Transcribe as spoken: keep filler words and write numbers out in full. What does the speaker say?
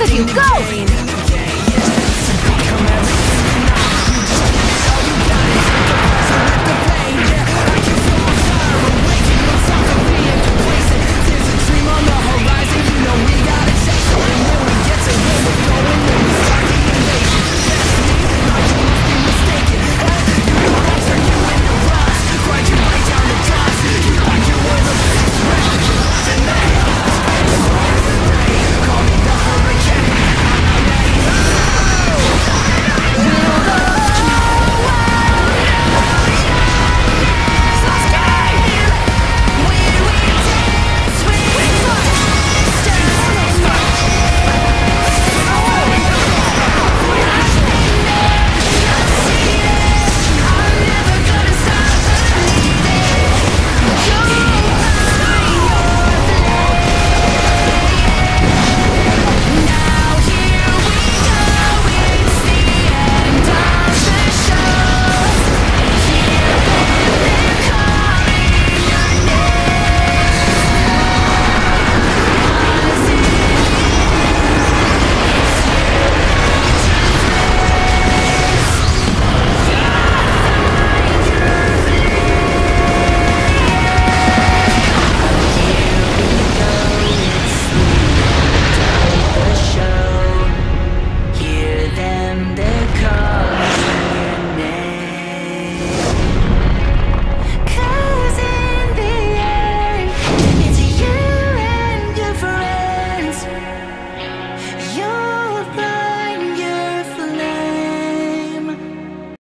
both of you, go!